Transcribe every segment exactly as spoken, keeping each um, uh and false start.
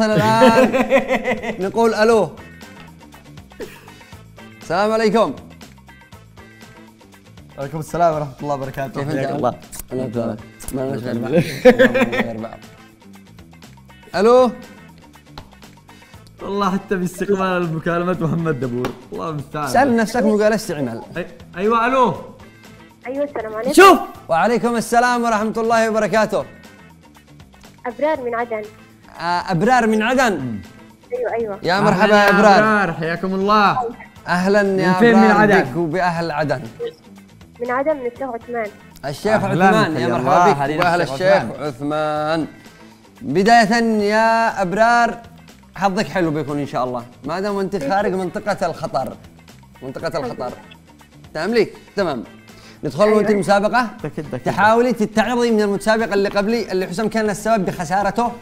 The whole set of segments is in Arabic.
نتصل الآن نقول ألو. السلام عليكم. وعليكم السلام ورحمة الله وبركاته. كيف حياك الله؟ أنا أبرار. ما لناش غير بعض. ما غير بعض. ألو. والله حتى باستقبال مكالمة محمد دبور، الله المستعان. سأل نفسك مقال استعمال. أيوه ألو. أيوه السلام عليكم. شوف. وعليكم السلام ورحمة الله وبركاته. أبرار من عدن. أبرار من عدن. أيوه أيوه. يا مرحبا يا أبرار. أبرار حياكم الله. أهلا يا أبرار بك وبأهل عدن. من عدن من الشيخ عثمان. الشيخ عثمان يا مرحبا بك وبأهل الشيخ عثمان. بداية يا أبرار حظك حلو بيكون إن شاء الله، ما دام أنت خارج منطقة الخطر. منطقة الخطر. تمام ليك؟ تمام. ندخل وأنت المسابقة؟ تحاولي تتعظي من المتسابق اللي قبلي اللي حسام كان السبب بخسارته.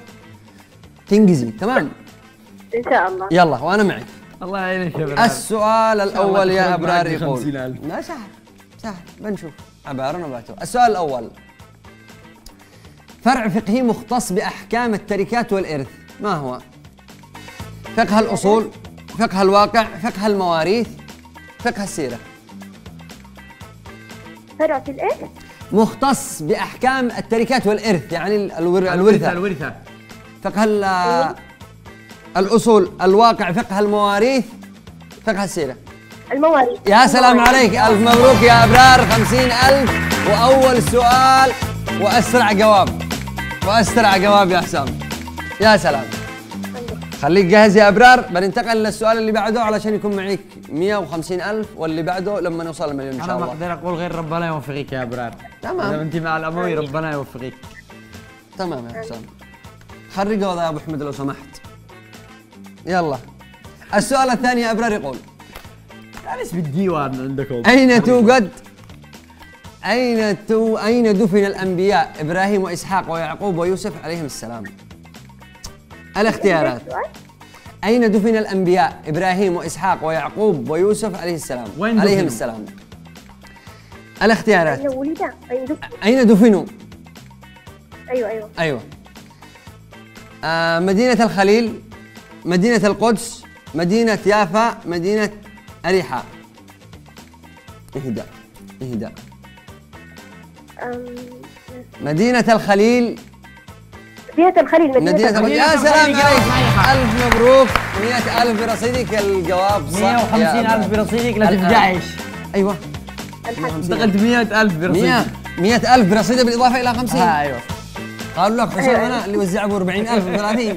تنجزي، تمام؟ إن شاء الله. يلا وأنا معك. الله يعينك يا أبرار. السؤال الأول يا أبرار يقول لا سهل سهل بنشوف عبارة نباته. السؤال الأول، فرع فقهي مختص بأحكام التركات والإرث ما هو؟ فقه الأصول، فقه الواقع، فقه المواريث، فقه السيرة. فرع في الإرث؟ مختص بأحكام التركات والإرث يعني الور... الورثة. الورثة. فقه ال... الأصول، الواقع، فقه المواريث، فقه السيرة. المواريث. يا سلام عليك، ألف مبروك يا أبرار، خمسين ألف وأول سؤال وأسرع جواب. وأسرع جواب يا حسام. يا سلام. خليك جاهز يا أبرار، بننتقل للسؤال اللي بعده علشان يكون معك مئة وخمسين ألف واللي بعده لما نوصل المليون إن شاء الله. أنا ما أقدر أقول غير ربنا يوفقك يا أبرار. تمام. إذا أنت مع الأموي ربنا يوفقك. تمام يا حسام. خرجوا وضع يا أبو حمد لو سمحت. يلا. السؤال الثاني يا أبرار يقول. تعال في الديوان عندكم. أين توجد أين تو أين دفن الأنبياء إبراهيم وإسحاق ويعقوب ويوسف عليهم السلام؟ الاختيارات. أين دفن الأنبياء إبراهيم وإسحاق ويعقوب ويوسف عليه السلام؟ وين عليهم السلام. الاختيارات. أين ولد؟ أين دفنوا؟ أيوه أيوه أيوه. آه مدينة الخليل، مدينة القدس، مدينة يافا، مدينة أريحة. اهدأ اهدأ. مدينة الخليل. مدينة الخليل. مدينة, مدينة الخليل. الخليل. يا سلام عليك، ألف مبروك، مئة ألف برصيدك الجواب صح. مئة وخمسين ألف برصيدك لا تفجعش. أيوه. دخلت مئة ألف برصيدك. مئة ألف برصيدك بالإضافة إلى خمسين. آه أيوه. قالوا لك حسام أنا اللي وزع أبو أربعين ألف و30.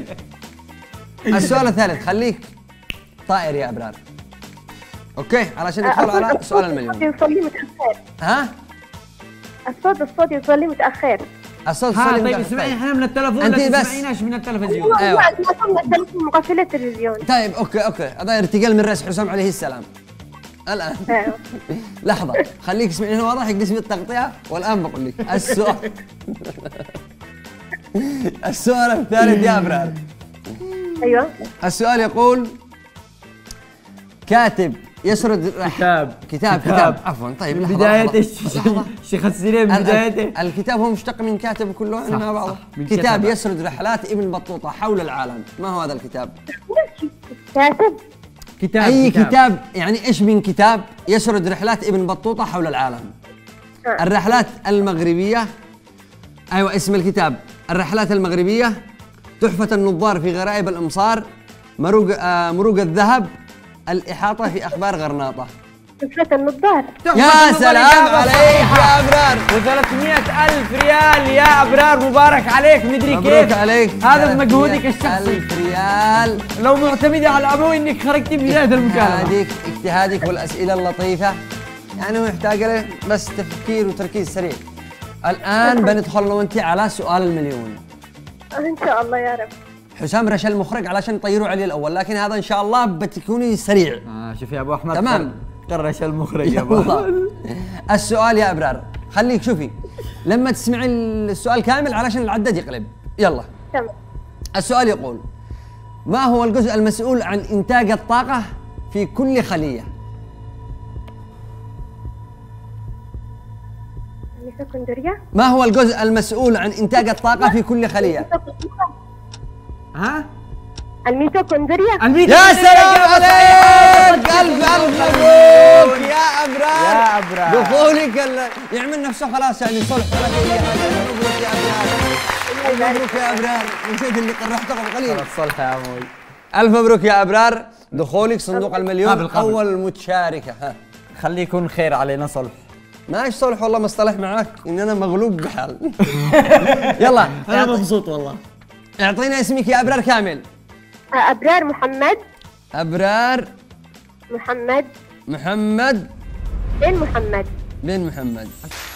السؤال الثالث خليك طائر يا أبرار. أوكي علشان ندخل على سؤال المليون. ها؟ الصوت الصوت يوصل لي متأخر. الصوت يوصل لي متأخر. طيب اسمعي احنا من التلفون ما سمعناش من التلفزيون. ايوه من التلفون مقفلة التلفزيون. طيب اوكي اوكي هذا ارتجال من راس حسام عليه السلام. الان ايوه لحظة خليك اسمعي هنا واضح قسم التغطية والان بقول لك السؤال السؤال الثالث يا أبرار. ايوه السؤال يقول كاتب يسرد كتاب كتاب كتاب عفوا طيب من بدايته شيخ السيرين من بدايته الكتاب هو مشتق من كاتب كله عندنا مع بعض كتاب يسرد رحلات ابن بطوطة حول العالم ما هو هذا الكتاب؟ كاتب كتاب اي كتاب. كتاب يعني ايش من كتاب يسرد رحلات ابن بطوطة حول العالم الرحلات المغربية ايوه اسم الكتاب الرحلات المغربية تحفة النظار في غرائب الامصار مروق آه مروق الذهب الإحاطة في أخبار غرناطة. تحفة النظار. يا سلام عليك يا أبرار. وثلاثمئة ألف ريال يا أبرار مبارك عليك مدري كيف. مبروك عليك. هذا بمجهودك الشخصي. ألف ريال. لو معتمدة على أبوي إنك خرجتي بداية المكالمة. اجتهادك اجتهادك والأسئلة اللطيفة يعني محتاجة له بس تفكير وتركيز سريع. الآن بندخل لو أنت على سؤال المليون. إن شاء الله يا رب. حسام رشا المخرج علشان يطيروا عليه الاول لكن هذا ان شاء الله بتكوني سريع. اه شوف يا ابو احمد تمام قر رشا المخرج يا ابو احمد. السؤال يا ابرار خليك شوفي لما تسمعي السؤال كامل علشان العداد يقلب يلا. تمام. السؤال يقول ما هو الجزء المسؤول عن انتاج الطاقة في كل خلية؟ الميتوكوندريا. ما هو الجزء المسؤول عن انتاج الطاقة في كل خلية؟ ها؟ الميتوكوندريا. يا سلام عليك، ألف ألف مبروك يا أبرار يا أبرار دخولك ال... يعمل نفسه خلاص يعني صلح ولا أي حاجة. مبروك يا أبرار، مبروك يا أبرار، نسيت اللي قرحته قبل قليل. صلح يا أبوي، ألف مبروك يا أبرار دخولك صندوق المليون أول متشاركة. خليه يكون خير علينا صلح. ماشي صلح، والله ما اصطلح معاك إن أنا مغلوب بحال. يلا أنا مبسوط والله. اعطينا اسمك يا أبرار كامل. أبرار محمد. أبرار محمد محمد بن محمد بن محمد.